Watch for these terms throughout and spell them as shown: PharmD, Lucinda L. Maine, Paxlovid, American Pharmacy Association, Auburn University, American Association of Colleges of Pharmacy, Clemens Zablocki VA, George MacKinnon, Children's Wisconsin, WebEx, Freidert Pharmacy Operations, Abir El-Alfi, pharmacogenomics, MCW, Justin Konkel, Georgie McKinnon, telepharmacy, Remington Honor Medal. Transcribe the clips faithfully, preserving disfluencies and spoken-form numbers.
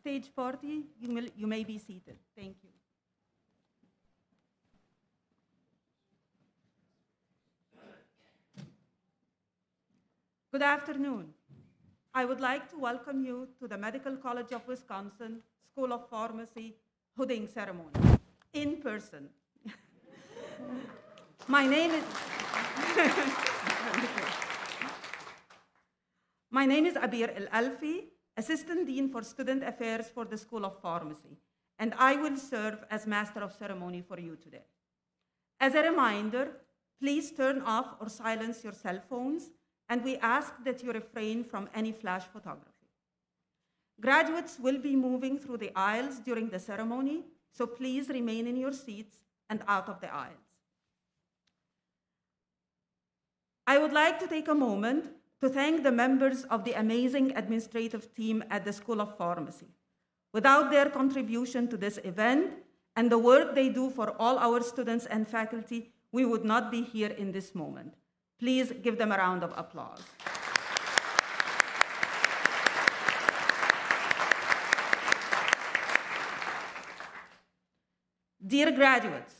Stage forty, you may, you may be seated. Thank you. Good afternoon. I would like to welcome you to the Medical College of Wisconsin School of Pharmacy hooding ceremony, in person. My name is My name is Abir El-Alfi, Assistant Dean for Student Affairs for the School of Pharmacy, and I will serve as Master of Ceremony for you today. As a reminder, please turn off or silence your cell phones, and we ask that you refrain from any flash photography. Graduates will be moving through the aisles during the ceremony, so please remain in your seats and out of the aisles. I would like to take a moment to thank the members of the amazing administrative team at the School of Pharmacy. Without their contribution to this event and the work they do for all our students and faculty, we would not be here in this moment. Please give them a round of applause. Dear graduates,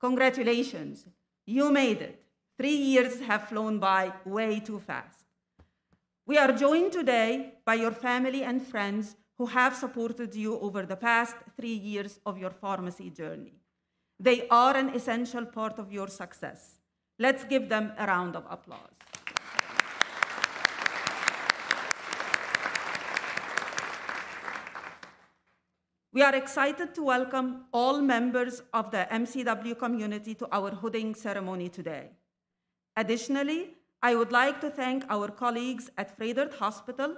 congratulations. You made it. Three years have flown by way too fast. We are joined today by your family and friends who have supported you over the past three years of your pharmacy journey. They are an essential part of your success. Let's give them a round of applause. We are excited to welcome all members of the M C W community to our hooding ceremony today. Additionally, I would like to thank our colleagues at Freidert Hospital,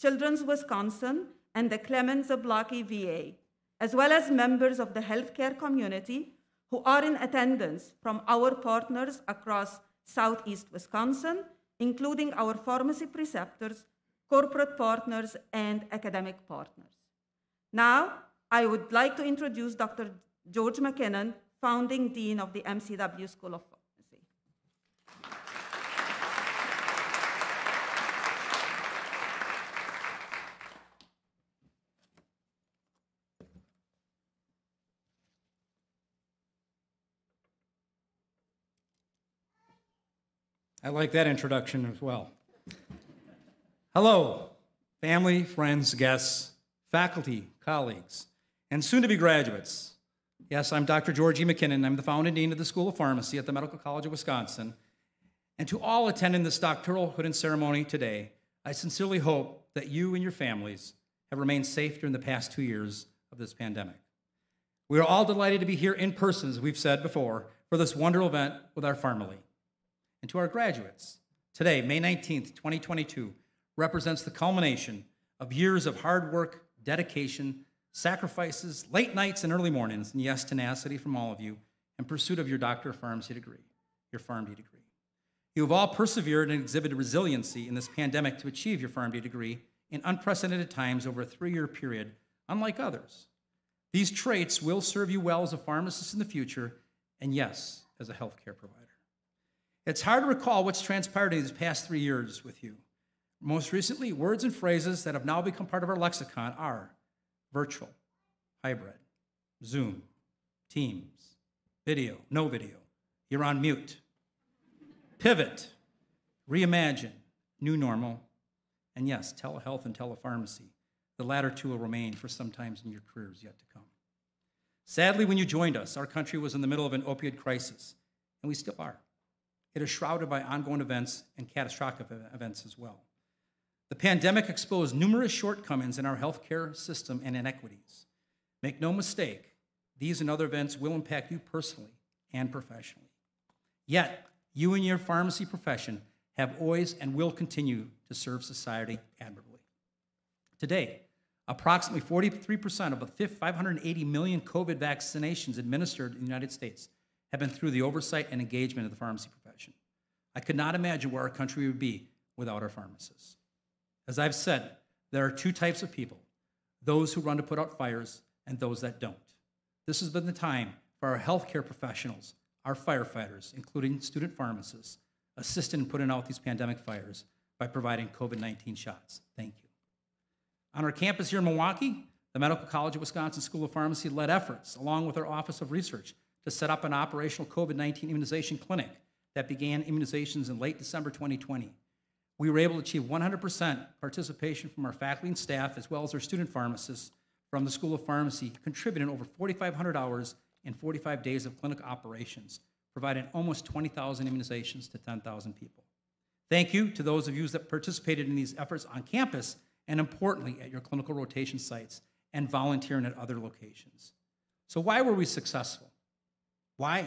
Children's Wisconsin, and the Clemens Zablocki V A, as well as members of the healthcare community who are in attendance from our partners across Southeast Wisconsin, including our pharmacy preceptors, corporate partners, and academic partners. Now, I would like to introduce Doctor George MacKinnon, founding dean of the M C W School of Pharmacy. I like that introduction as well. Hello, family, friends, guests, faculty, colleagues, and soon-to-be graduates. Yes, I'm Doctor Georgie McKinnon. I'm the founding dean of the School of Pharmacy at the Medical College of Wisconsin. And to all attending this doctoral hooding ceremony today, I sincerely hope that you and your families have remained safe during the past two years of this pandemic. We are all delighted to be here in person, as we've said before, for this wonderful event with our family. And to our graduates, today, May nineteenth, twenty twenty-two, represents the culmination of years of hard work, dedication, sacrifices, late nights and early mornings, and yes, tenacity from all of you in pursuit of your Doctor of Pharmacy degree, your PharmD degree. You have all persevered and exhibited resiliency in this pandemic to achieve your PharmD degree in unprecedented times over a three-year period, unlike others. These traits will serve you well as a pharmacist in the future, and yes, as a healthcare provider. It's hard to recall what's transpired in these past three years with you. Most recently, words and phrases that have now become part of our lexicon are virtual, hybrid, Zoom, Teams, video, no video, you're on mute, pivot, reimagine, new normal, and yes, telehealth and telepharmacy. The latter two will remain for some time in your careers yet to come. Sadly, when you joined us, our country was in the middle of an opioid crisis, and we still are. It is shrouded by ongoing events and catastrophic events as well. The pandemic exposed numerous shortcomings in our healthcare system and inequities. Make no mistake, these and other events will impact you personally and professionally. Yet, you and your pharmacy profession have always and will continue to serve society admirably. Today, approximately forty-three percent of the five hundred eighty million COVID vaccinations administered in the United States have been through the oversight and engagement of the pharmacy profession. I could not imagine where our country would be without our pharmacists. As I've said, there are two types of people, those who run to put out fires and those that don't. This has been the time for our healthcare professionals, our firefighters, including student pharmacists, assisting in putting out these pandemic fires by providing COVID nineteen shots. Thank you. On our campus here in Milwaukee, the The Medical College of Wisconsin School of Pharmacy led efforts, along with our Office of Research, to set up an operational COVID nineteen immunization clinic that began immunizations in late December twenty twenty. We were able to achieve one hundred percent participation from our faculty and staff, as well as our student pharmacists from the School of Pharmacy, contributing over four thousand five hundred hours and forty-five days of clinic operations, providing almost twenty thousand immunizations to ten thousand people. Thank you to those of you that participated in these efforts on campus, and importantly, at your clinical rotation sites and volunteering at other locations. So why were we successful? Why?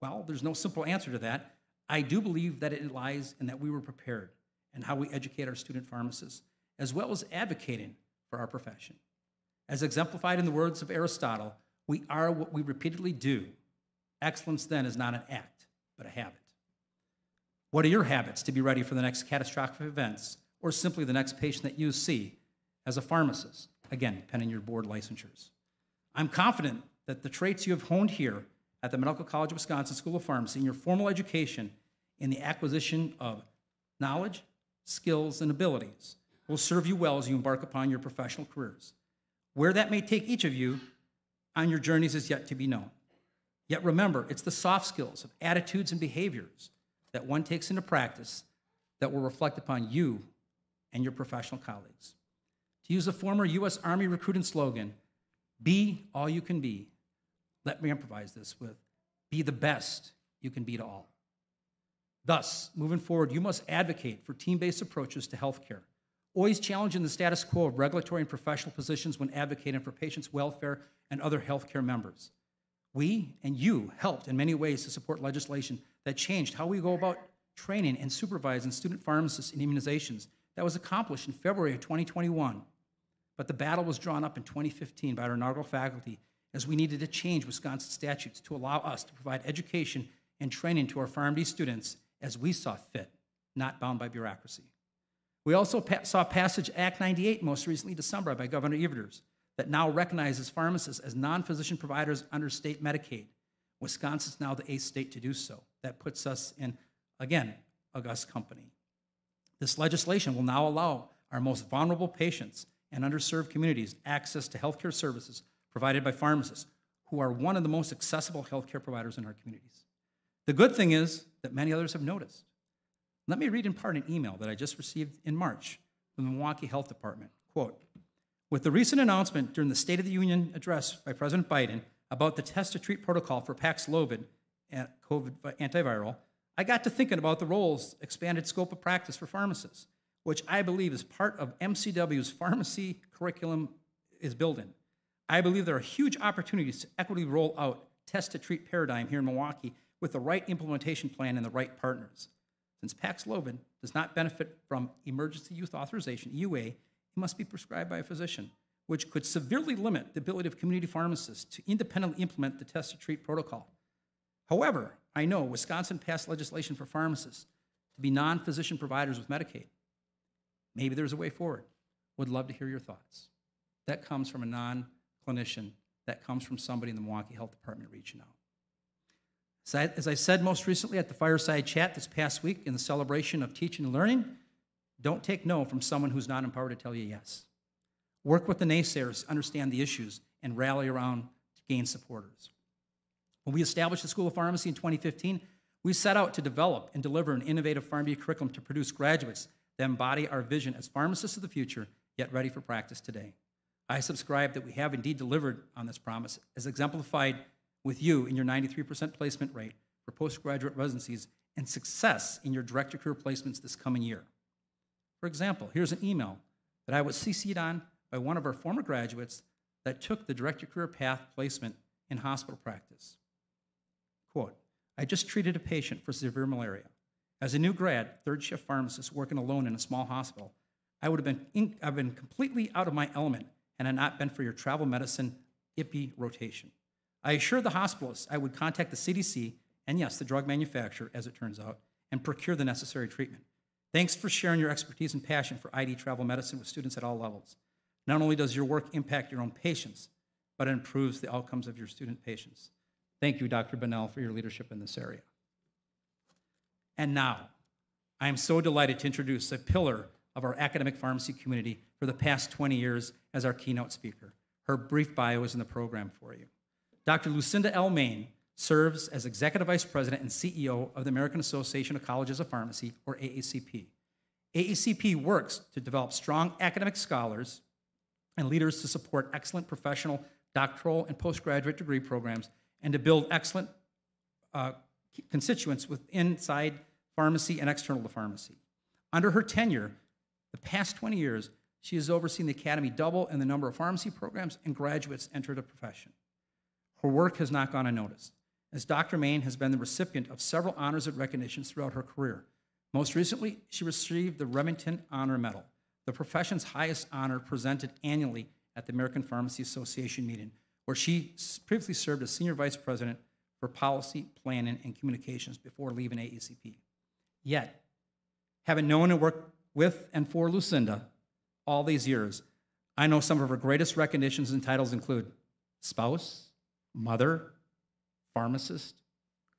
Well, there's no simple answer to that. I do believe that it lies in that we were prepared and how we educate our student pharmacists, as well as advocating for our profession. As exemplified in the words of Aristotle, we are what we repeatedly do. Excellence, then, is not an act, but a habit. What are your habits to be ready for the next catastrophic events, or simply the next patient that you see as a pharmacist, again, pending your board licensures? I'm confident that the traits you have honed here at the Medical College of Wisconsin School of Pharmacy in your formal education in the acquisition of knowledge, skills, and abilities will serve you well as you embark upon your professional careers. Where that may take each of you on your journeys is yet to be known. Yet remember, it's the soft skills of attitudes and behaviors that one takes into practice that will reflect upon you and your professional colleagues. To use a former U S Army recruiting slogan, be all you can be. Let me improvise this with, be the best you can be to all. Thus, moving forward, you must advocate for team-based approaches to healthcare, always challenging the status quo of regulatory and professional positions when advocating for patients' welfare and other healthcare members. We and you helped in many ways to support legislation that changed how we go about training and supervising student pharmacists in immunizations. That was accomplished in February of twenty twenty-one. But the battle was drawn up in twenty fifteen by our inaugural faculty, as we needed to change Wisconsin statutes to allow us to provide education and training to our PharmD students as we saw fit, not bound by bureaucracy. We also pa saw passage Act ninety-eight, most recently December, by Governor Evers, that now recognizes pharmacists as non-physician providers under state Medicaid. Wisconsin's now the eighth state to do so. That puts us in, again, august company. This legislation will now allow our most vulnerable patients and underserved communities access to healthcare services provided by pharmacists, who are one of the most accessible healthcare providers in our communities. The good thing is that many others have noticed. Let me read in part an email that I just received in March from the Milwaukee Health Department. Quote, with the recent announcement during the State of the Union address by President Biden about the test to treat protocol for Paxlovid, COVID antiviral, I got to thinking about the role's expanded scope of practice for pharmacists, which I believe is part of M C W's pharmacy curriculum is building. I believe there are huge opportunities to equitably roll out test to treat paradigm here in Milwaukee with the right implementation plan and the right partners. Since Paxlovid does not benefit from emergency use authorization, E U A, it must be prescribed by a physician, which could severely limit the ability of community pharmacists to independently implement the test to treat protocol. However, I know Wisconsin passed legislation for pharmacists to be non-physician providers with Medicaid. Maybe there's a way forward. Would love to hear your thoughts. That comes from a non-clinician. That comes from somebody in the Milwaukee Health Department reaching out. So as I said most recently at the fireside chat this past week in the celebration of teaching and learning, don't take no from someone who's not empowered to tell you yes. Work with the naysayers, understand the issues, and rally around to gain supporters. When we established the School of Pharmacy in twenty fifteen, we set out to develop and deliver an innovative PharmD curriculum to produce graduates that embody our vision as pharmacists of the future, yet ready for practice today. I subscribe that we have indeed delivered on this promise, as exemplified with you in your ninety-three percent placement rate for postgraduate residencies and success in your direct-to-career placements this coming year. For example, here's an email that I was C C'd on by one of our former graduates that took the direct-to-career path placement in hospital practice. Quote, I just treated a patient for severe malaria. As a new grad, third-shift pharmacist working alone in a small hospital, I would have been, in, I've been completely out of my element had it not been for your travel medicine I P I rotation. I assured the hospitalists I would contact the C D C, and yes, the drug manufacturer, as it turns out, and procure the necessary treatment. Thanks for sharing your expertise and passion for I D travel medicine with students at all levels. Not only does your work impact your own patients, but it improves the outcomes of your student patients. Thank you, Doctor Bunnell, for your leadership in this area. And now, I am so delighted to introduce a pillar of our academic pharmacy community for the past twenty years as our keynote speaker, Her brief bio is in the program for you. Doctor Lucinda L. Maine serves as Executive Vice President and C E O of the American Association of Colleges of Pharmacy, or A A C P. A A C P works to develop strong academic scholars and leaders to support excellent professional, doctoral, and postgraduate degree programs, and to build excellent uh, constituents within inside pharmacy and external to pharmacy. Under her tenure, the past twenty years, she has overseen the academy double in the number of pharmacy programs and graduates enter the profession. Her work has not gone unnoticed, as Doctor Maine has been the recipient of several honors and recognitions throughout her career. Most recently, she received the Remington Honor Medal, the profession's highest honor presented annually at the American Pharmacy Association meeting, where she previously served as Senior Vice President for Policy, Planning, and Communications before leaving A A C P. Yet, having known and worked with and for Lucinda all these years, I know some of her greatest recognitions and titles include spouse, mother, pharmacist,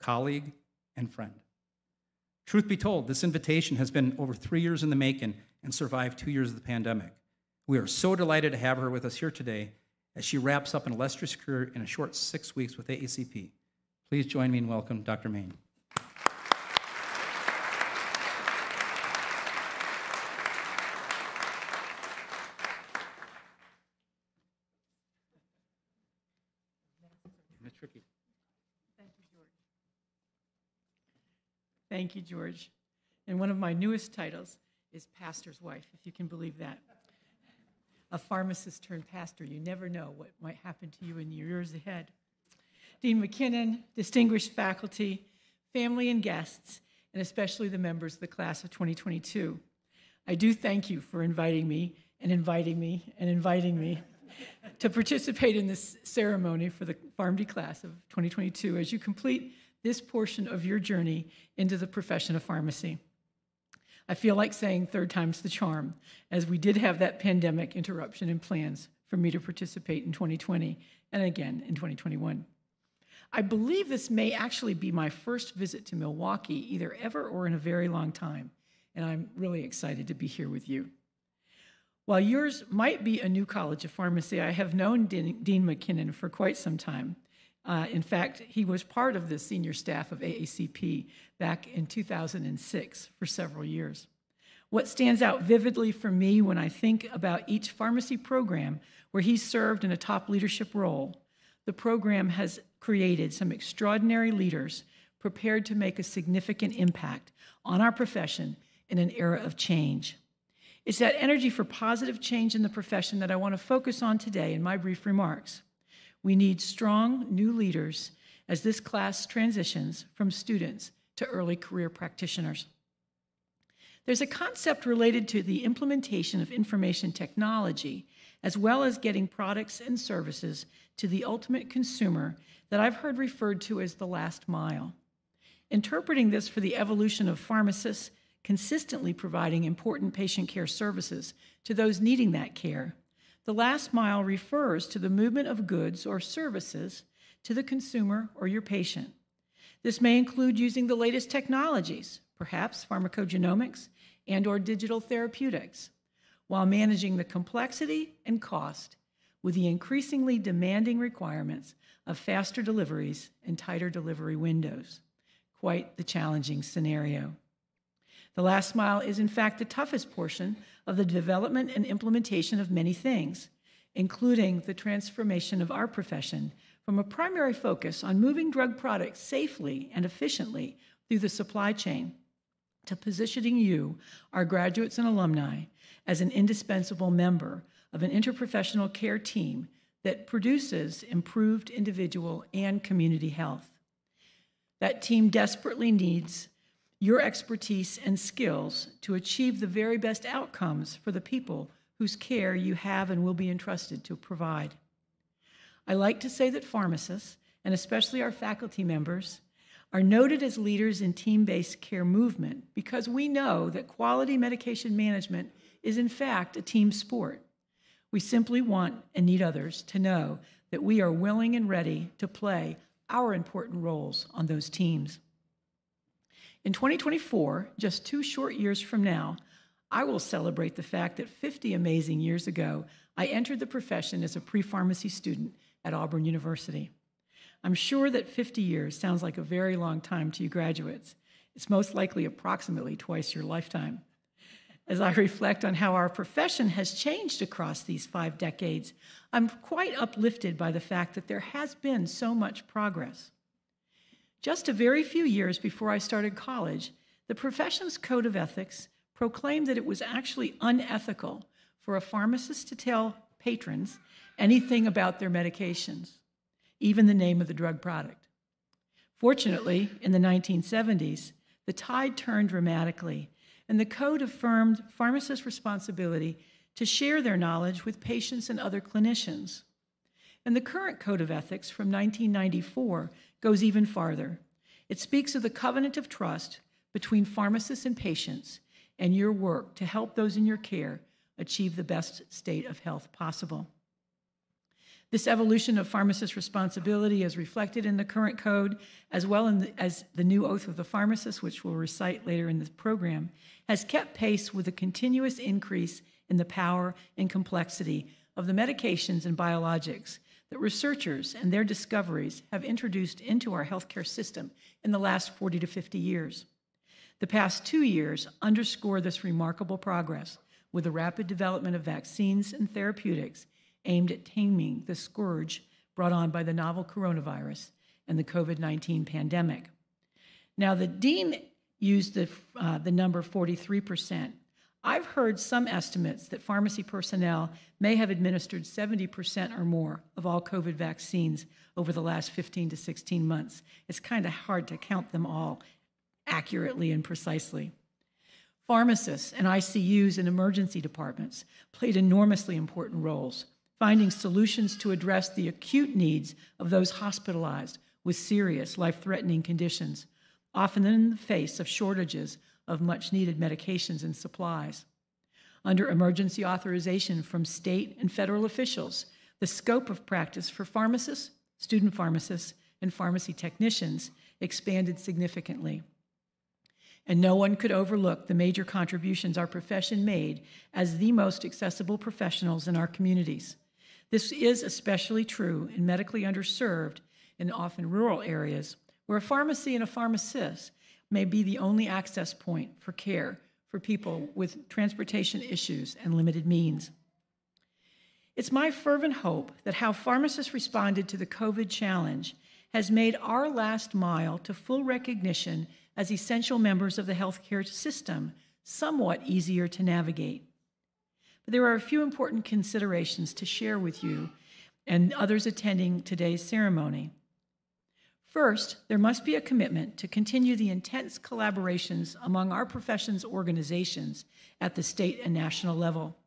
colleague, and friend. Truth be told, this invitation has been over three years in the making and survived two years of the pandemic. We are so delighted to have her with us here today as she wraps up an illustrious career in a short six weeks with A A C P. Please join me in welcoming Doctor Maine. Thank you, George. And one of my newest titles is pastor's wife, if you can believe that. A pharmacist turned pastor. You never know what might happen to you in the years ahead. Dean McKinnon, distinguished faculty, family and guests, and especially the members of the class of twenty twenty-two. I do thank you for inviting me and inviting me and inviting me to participate in this ceremony for the PharmD class of twenty twenty-two as you complete this portion of your journey into the profession of pharmacy. I feel like saying third time's the charm, as we did have that pandemic interruption in plans for me to participate in twenty twenty and again in twenty twenty-one. I believe this may actually be my first visit to Milwaukee, either ever or in a very long time, and I'm really excited to be here with you. While yours might be a new College of Pharmacy, I have known Dean MacKinnon for quite some time. Uh, in fact, he was part of the senior staff of A A C P back in two thousand six for several years. What stands out vividly for me when I think about each pharmacy program where he served in a top leadership role, the program has created some extraordinary leaders prepared to make a significant impact on our profession in an era of change. It's that energy for positive change in the profession that I want to focus on today in my brief remarks. We need strong new leaders as this class transitions from students to early career practitioners. There's a concept related to the implementation of information technology, as well as getting products and services to the ultimate consumer, that I've heard referred to as the last mile. Interpreting this for the evolution of pharmacists consistently providing important patient care services to those needing that care, the last mile refers to the movement of goods or services to the consumer or your patient. This may include using the latest technologies, perhaps pharmacogenomics and or digital therapeutics, while managing the complexity and cost with the increasingly demanding requirements of faster deliveries and tighter delivery windows. Quite the challenging scenario. The last mile is, in fact, the toughest portion of the development and implementation of many things, including the transformation of our profession from a primary focus on moving drug products safely and efficiently through the supply chain to positioning you, our graduates and alumni, as an indispensable member of an interprofessional care team that produces improved individual and community health. That team desperately needs your expertise and skills to achieve the very best outcomes for the people whose care you have and will be entrusted to provide. I like to say that pharmacists, and especially our faculty members, are noted as leaders in team-based care movement because we know that quality medication management is in fact a team sport. We simply want and need others to know that we are willing and ready to play our important roles on those teams. In twenty twenty-four, just two short years from now, I will celebrate the fact that fifty amazing years ago, I entered the profession as a pre-pharmacy student at Auburn University. I'm sure that fifty years sounds like a very long time to you graduates. It's most likely approximately twice your lifetime. As I reflect on how our profession has changed across these five decades, I'm quite uplifted by the fact that there has been so much progress. Just a very few years before I started college, the profession's code of ethics proclaimed that it was actually unethical for a pharmacist to tell patrons anything about their medications, even the name of the drug product. Fortunately, in the nineteen seventies, the tide turned dramatically, and the code affirmed pharmacists' responsibility to share their knowledge with patients and other clinicians. And the current code of ethics from nineteen ninety-four goes even farther. It speaks of the covenant of trust between pharmacists and patients and your work to help those in your care achieve the best state of health possible. This evolution of pharmacist responsibility is reflected in the current code, as well in the, as the new oath of the pharmacist, which we'll recite later in this program, has kept pace with the continuous increase in the power and complexity of the medications and biologics that researchers and their discoveries have introduced into our healthcare system in the last forty to fifty years. The past two years underscore this remarkable progress with the rapid development of vaccines and therapeutics aimed at taming the scourge brought on by the novel coronavirus and the COVID nineteen pandemic. Now, the dean used the, uh, the number forty-three percent. I've heard some estimates that pharmacy personnel may have administered seventy percent or more of all COVID vaccines over the last fifteen to sixteen months. It's kind of hard to count them all accurately and precisely. Pharmacists and I C Us and emergency departments played enormously important roles, finding solutions to address the acute needs of those hospitalized with serious life-threatening conditions, often in the face of shortages of much-needed medications and supplies. Under emergency authorization from state and federal officials, the scope of practice for pharmacists, student pharmacists, and pharmacy technicians expanded significantly. And no one could overlook the major contributions our profession made as the most accessible professionals in our communities. This is especially true in medically underserved and often rural areas, where a pharmacy and a pharmacist may be the only access point for care for people with transportation issues and limited means. It's my fervent hope that how pharmacists responded to the COVID challenge has made our last mile to full recognition as essential members of the healthcare system somewhat easier to navigate. But there are a few important considerations to share with you and others attending today's ceremony. First, there must be a commitment to continue the intense collaborations among our profession's organizations at the state and national level.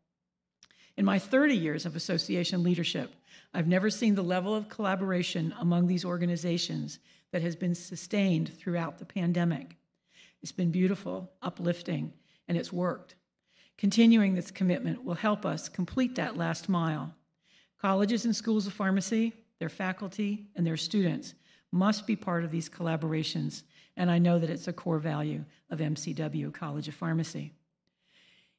In my thirty years of association leadership, I've never seen the level of collaboration among these organizations that has been sustained throughout the pandemic. It's been beautiful, uplifting, and it's worked. Continuing this commitment will help us complete that last mile. Colleges and schools of pharmacy, their faculty, and their students must be part of these collaborations, and I know that it's a core value of M C W College of Pharmacy.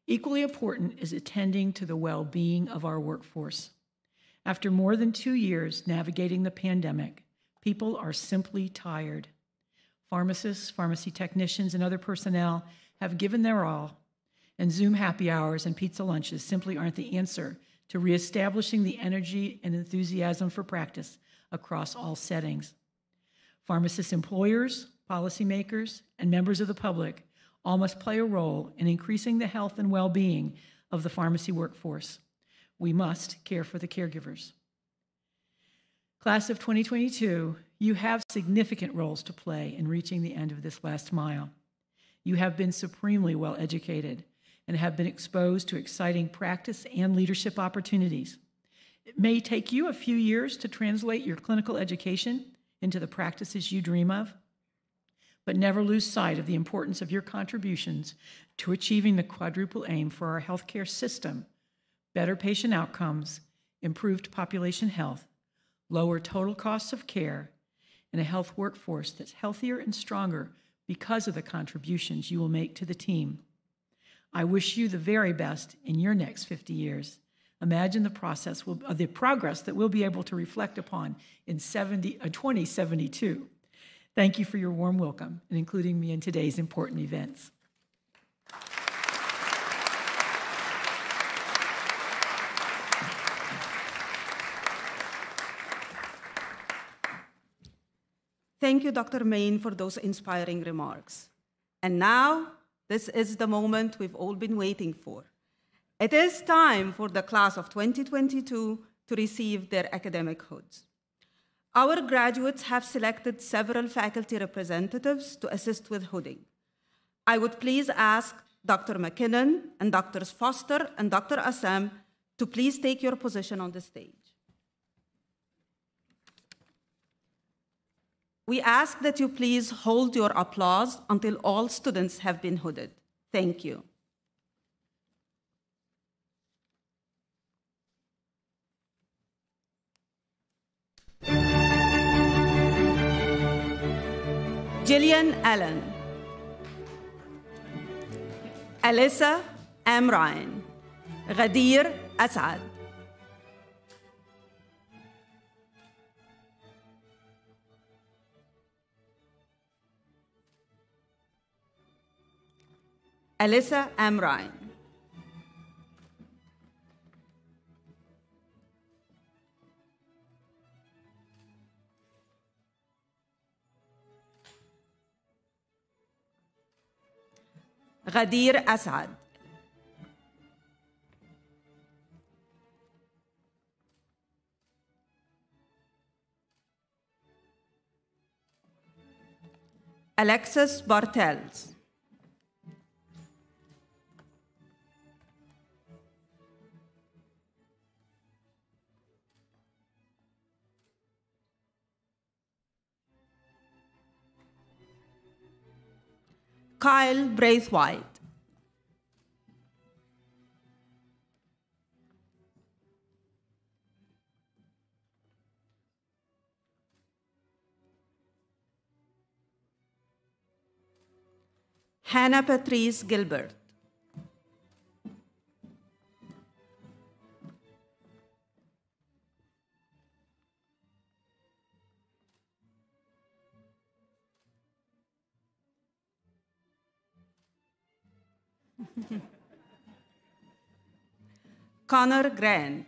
Equally important is attending to the well-being of our workforce. After more than two years navigating the pandemic, people are simply tired. Pharmacists, pharmacy technicians, and other personnel have given their all, and Zoom happy hours and pizza lunches simply aren't the answer to reestablishing the energy and enthusiasm for practice across all settings. Pharmacist employers, policymakers, and members of the public all must play a role in increasing the health and well-being of the pharmacy workforce. We must care for the caregivers. Class of twenty twenty-two, you have significant roles to play in reaching the end of this last mile. You have been supremely well educated and have been exposed to exciting practice and leadership opportunities. It may take you a few years to translate your clinical education into the practices you dream of, but never lose sight of the importance of your contributions to achieving the quadruple aim for our healthcare system: better patient outcomes, improved population health, lower total costs of care, and a health workforce that's healthier and stronger because of the contributions you will make to the team. I wish you the very best in your next fifty years. Imagine the process, will, uh, the progress that we'll be able to reflect upon in seventy, uh, twenty seventy-two. Thank you for your warm welcome and including me in today's important events. Thank you, Doctor Maine, for those inspiring remarks. And now, this is the moment we've all been waiting for. It is time for the class of twenty twenty-two to receive their academic hoods. Our graduates have selected several faculty representatives to assist with hooding. I would please ask Doctor McKinnon and Doctors Foster and Doctor Assam to please take your position on the stage. We ask that you please hold your applause until all students have been hooded. Thank you. Jillian Allen, Alyssa M. Ryan, Ghadir Asad, Alyssa M. Ryan, Ghadir Asad, Alexis Bartels, Kyle Braithwaite, Hannah Patrice Gilbert, Connor Grant,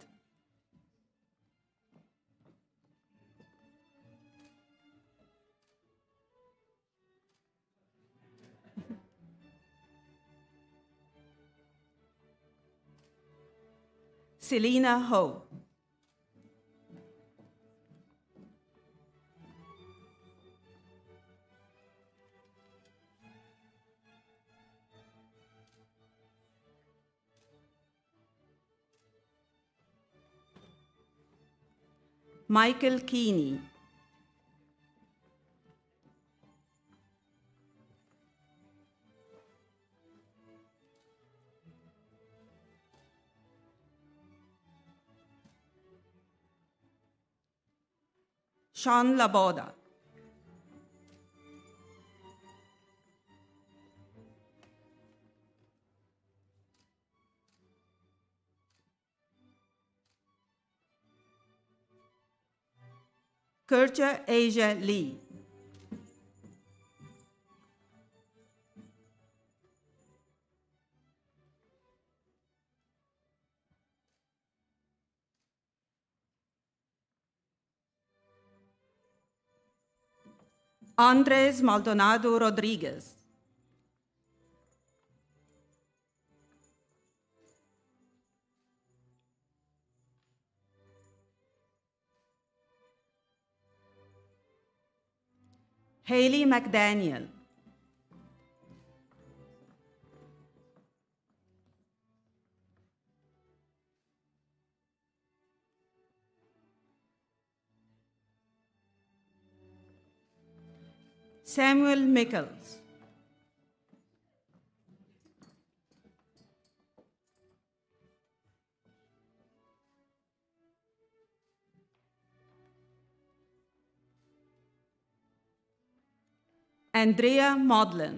Selena Ho, Michael Keeney, Sean Laboda, Kirtia Asia Lee, Andres Maldonado Rodriguez, Haley McDaniel, Samuel Mickels, Andrea Maudlin,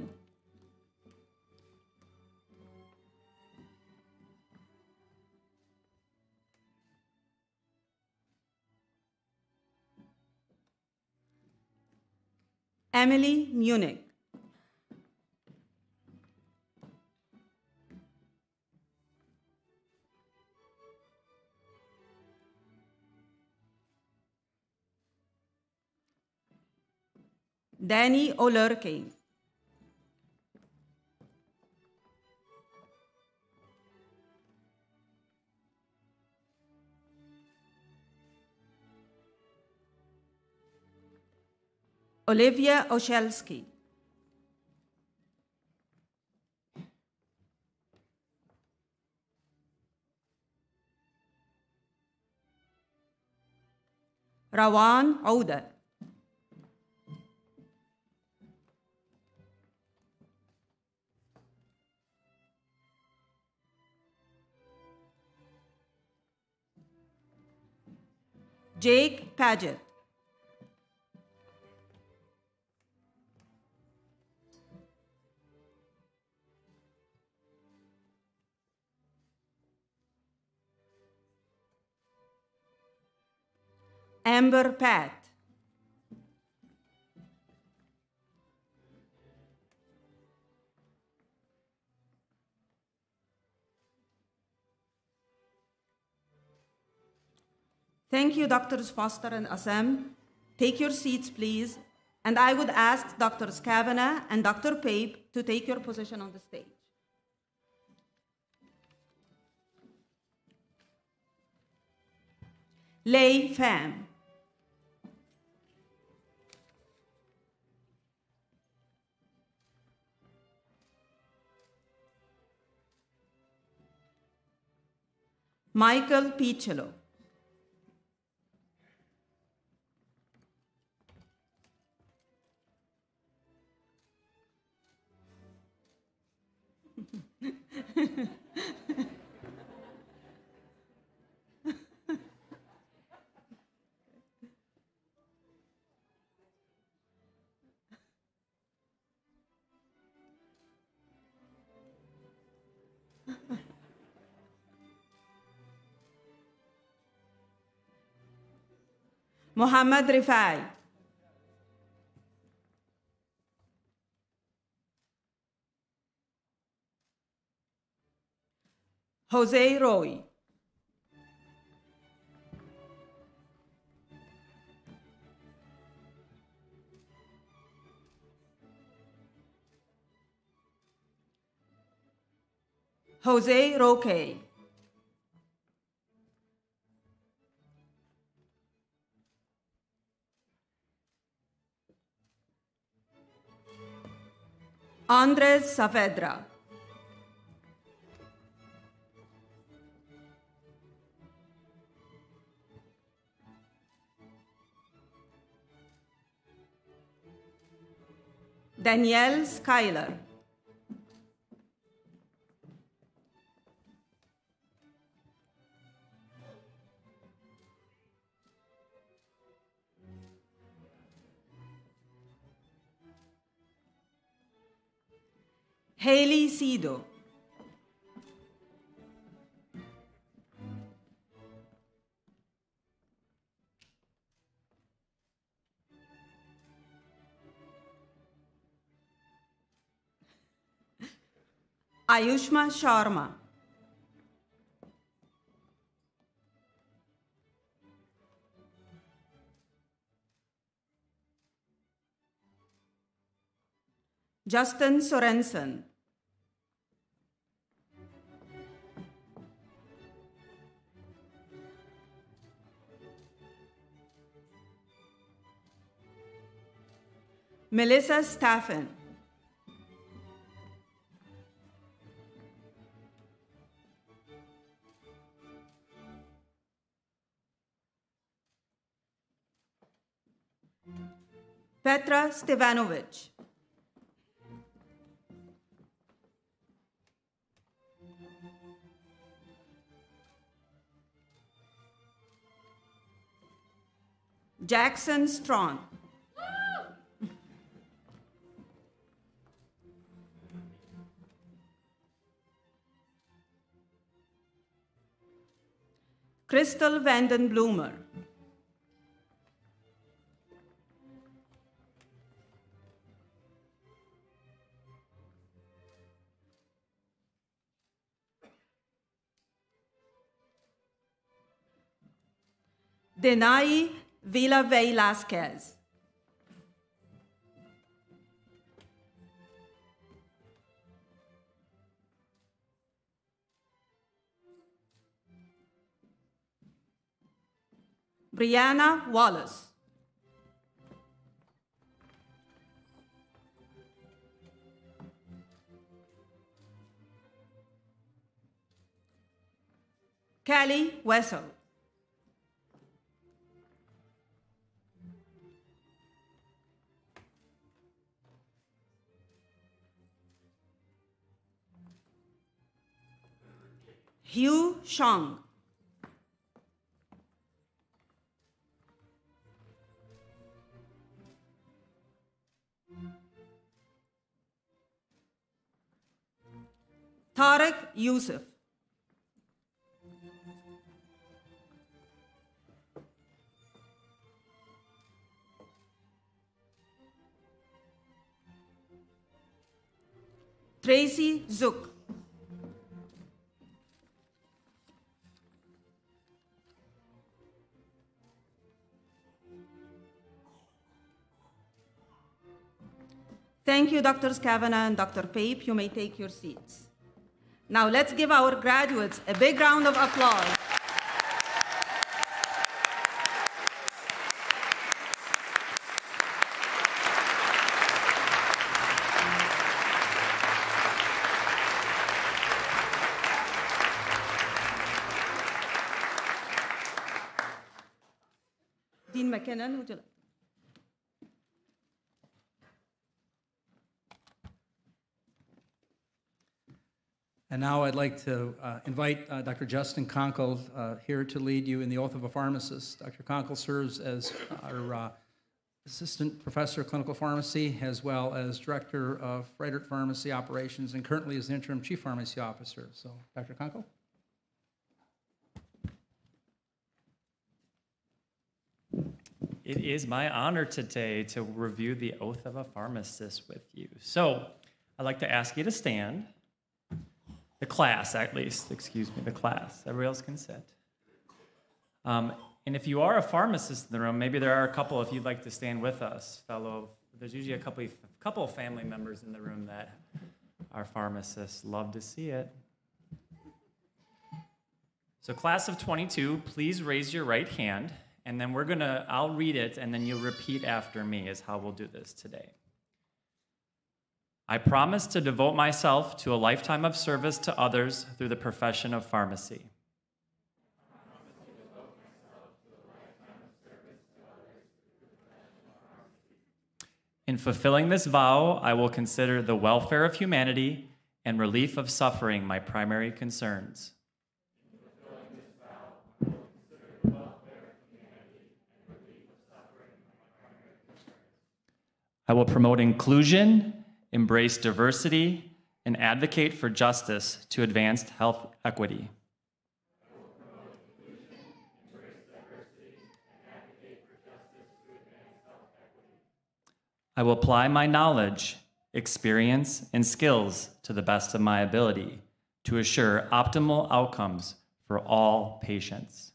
Emily Munich. Danny O'Lurkey. Olivia Oshelski. Rawan Ouda. Jake Paget. Amber Pat. Thank you, Doctors Foster and Assam. Take your seats, please. And I would ask Doctors Kavanaugh and Doctor Pape to take your position on the stage. Lei Pham. Michael Pichello. Mohammad Rifai. Jose Roy. Jose Roque. Andres Saavedra. Danielle Schuyler. Haley Sido. Ayushma Sharma. Justin Sorensen. Melissa Staffen. Petra Stevanovic. Jackson Strong. Crystal Vandenblumer. Denai Vila Velasquez. Brianna Wallace. Kelly Wessel. Hugh Shong. Tarek Yusuf. Tracy Zook. Thank you, Doctors Kavanaugh and Doctor Pape. You may take your seats. Now let's give our graduates a big round of applause. Dean McKinnon, would you like? And now I'd like to uh, invite uh, Doctor Justin Konkel uh, here to lead you in the oath of a pharmacist. Doctor Konkel serves as our uh, assistant professor of clinical pharmacy, as well as director of Freidert Pharmacy Operations, and currently is the interim chief pharmacy officer. So, Doctor Konkel. It is my honor today to review the oath of a pharmacist with you. So, I'd like to ask you to stand. The class, at least, excuse me, the class. Everybody else can sit. Um, and if you are a pharmacist in the room, maybe there are a couple if you'd like to stand with us, fellow. There's usually a couple of, couple of family members in the room that are pharmacists. Love to see it. So class of twenty-two, please raise your right hand, and then we're gonna, I'll read it, and then you'll repeat after me is how we'll do this today. I promise to devote myself to a lifetime of service to others through the profession of pharmacy. In fulfilling this vow, I will consider the welfare of humanity and relief of suffering my primary concerns. I will promote inclusion, embrace diversity, and advocate for justice to advance health equity. I will apply my knowledge, experience, and skills to the best of my ability to assure optimal outcomes for all patients.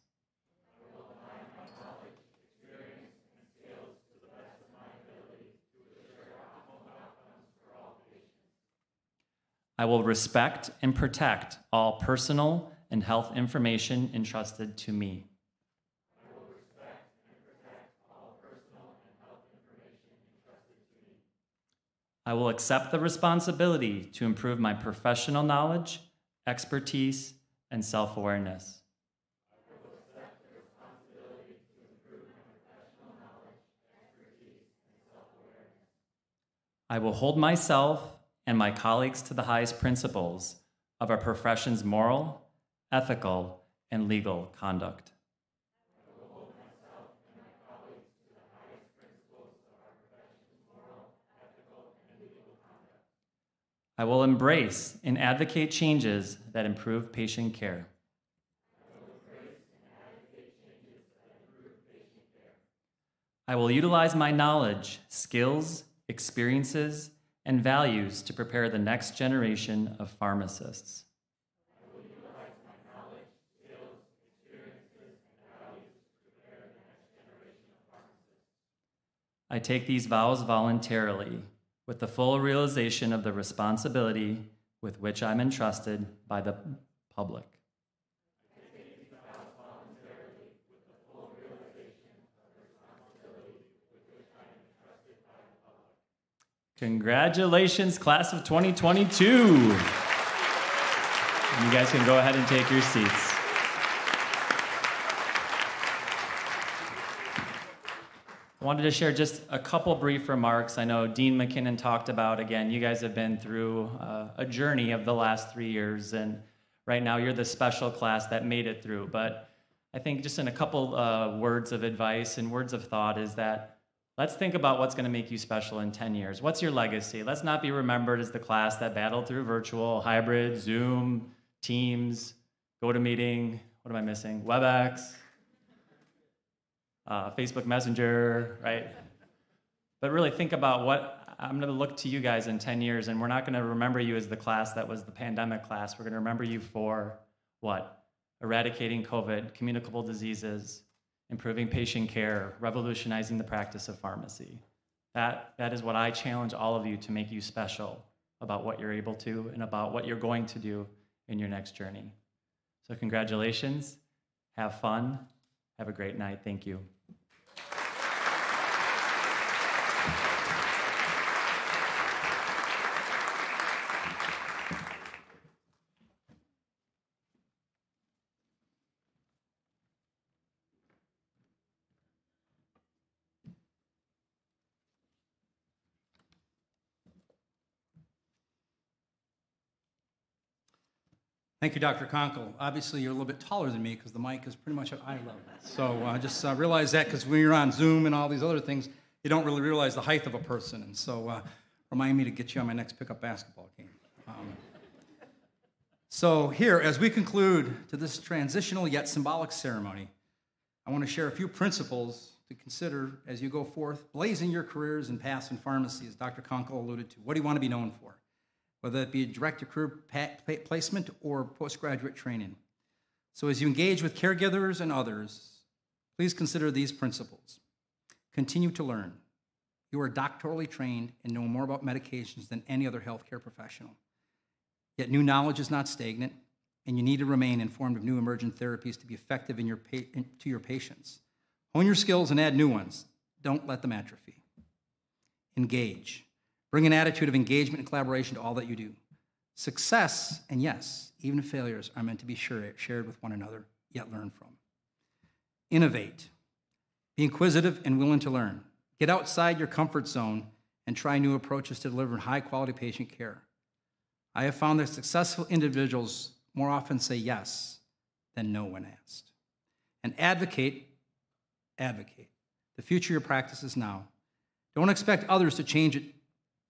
I will respect and protect all personal and health information entrusted to me. I will respect and protect all personal and health information entrusted to me. I will accept the responsibility to improve my professional knowledge, expertise, and self-awareness. I will accept the responsibility to improve my professional knowledge, expertise, and self-awareness. I will hold myself and my colleagues to the highest principles of our profession's moral, ethical, and legal conduct. I will hold myself and my colleagues to the highest principles of our profession's moral, ethical, and legal conduct. I will embrace and advocate changes that improve patient care. I will embrace and advocate changes that improve patient care. I will utilize my knowledge, skills, experiences, and values to prepare the next generation of pharmacists. I will utilize my knowledge, skills, experiences, and values to prepare the I take these vows voluntarily, with the full realization of the responsibility with which I'm entrusted by the public. I take these vows voluntarily, with the full realization of the responsibility with which I'm entrusted by the public. Congratulations, class of twenty twenty-two. You guys can go ahead and take your seats. I wanted to share just a couple brief remarks. I know Dean McKinnon talked about, again, you guys have been through uh, a journey of the last three years, and right now you're the special class that made it through. But I think just in a couple uh, words of advice and words of thought is that let's think about what's going to make you special in ten years. What's your legacy? Let's not be remembered as the class that battled through virtual, hybrid, Zoom, Teams, GoToMeeting, what am I missing? WebEx. Uh, Facebook Messenger, right? But really think about what, I'm gonna look to you guys in ten years, and we're not gonna remember you as the class that was the pandemic class. We're gonna remember you for what? Eradicating COVID, communicable diseases, improving patient care, revolutionizing the practice of pharmacy. That, that is what I challenge all of you to make you special about what you're able to and about what you're going to do in your next journey. So congratulations, have fun, have a great night, thank you. Thank you, Doctor Konkel. Obviously, you're a little bit taller than me because the mic is pretty much at eye level. So uh, just uh, realize that, because when you're on Zoom and all these other things, you don't really realize the height of a person. And so uh, remind me to get you on my next pickup basketball game. Um, so here, as we conclude to this transitional yet symbolic ceremony, I want to share a few principles to consider as you go forth, blazing your careers and paths in pharmacy, as Doctor Konkel alluded to. What do you want to be known for? Whether it be a direct career placement or postgraduate training. So as you engage with caregivers and others, please consider these principles. Continue to learn. You are doctorally trained and know more about medications than any other healthcare professional. Yet new knowledge is not stagnant, and you need to remain informed of new emergent therapies to be effective in your pa in, to your patients. Hone your skills and add new ones. Don't let them atrophy. Engage. Bring an attitude of engagement and collaboration to all that you do. Success, and yes, even failures, are meant to be shared with one another, yet learn from. Innovate. Be inquisitive and willing to learn. Get outside your comfort zone and try new approaches to delivering high-quality patient care. I have found that successful individuals more often say yes than no when asked. And advocate, advocate. The future of your practice is now. Don't expect others to change it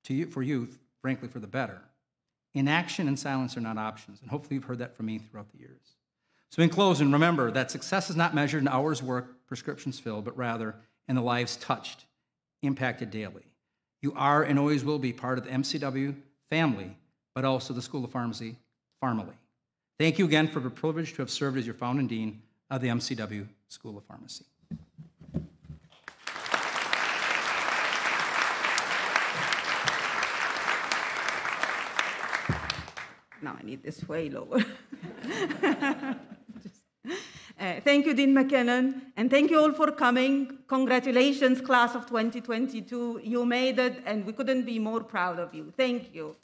To you, for you, frankly, for the better. Inaction and silence are not options, and hopefully you've heard that from me throughout the years. So in closing, remember that success is not measured in hours worked, prescriptions filled, but rather in the lives touched, impacted daily. You are and always will be part of the M C W family, but also the School of Pharmacy, Pharmaly. Thank you again for the privilege to have served as your founding dean of the M C W School of Pharmacy. Now I need this way lower. Just, uh, thank you, Dean McKinnon, and thank you all for coming. Congratulations, class of twenty twenty-two. You made it, and we couldn't be more proud of you. Thank you.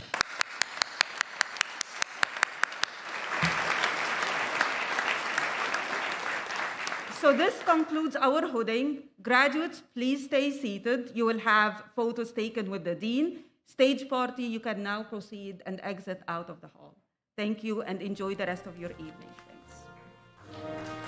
So this concludes our hooding. Graduates, please stay seated. You will have photos taken with the dean. Stage party, you can now proceed and exit out of the hall. Thank you, and enjoy the rest of your evening. Thanks.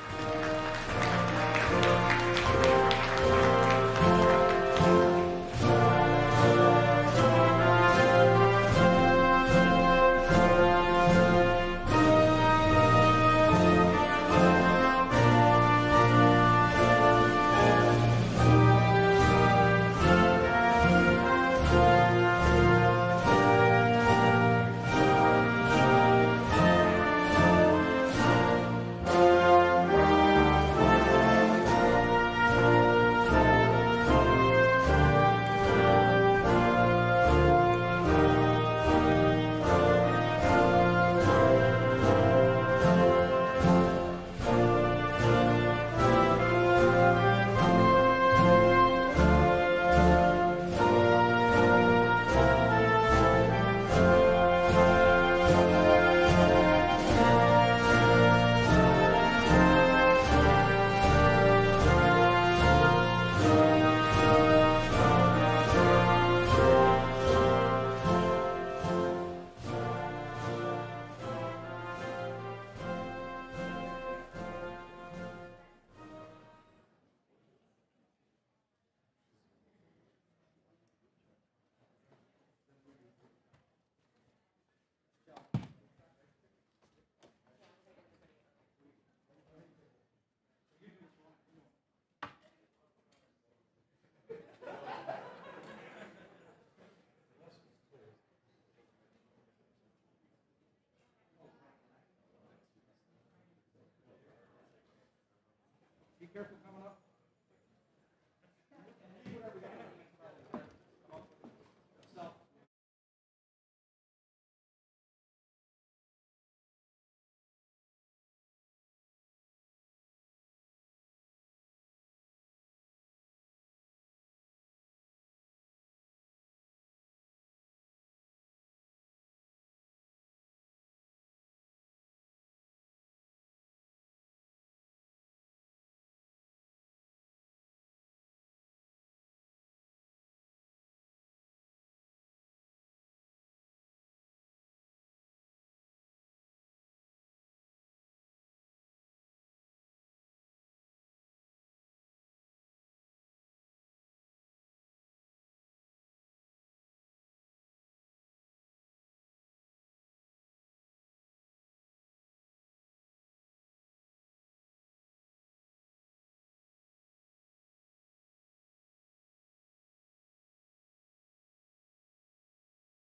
careful.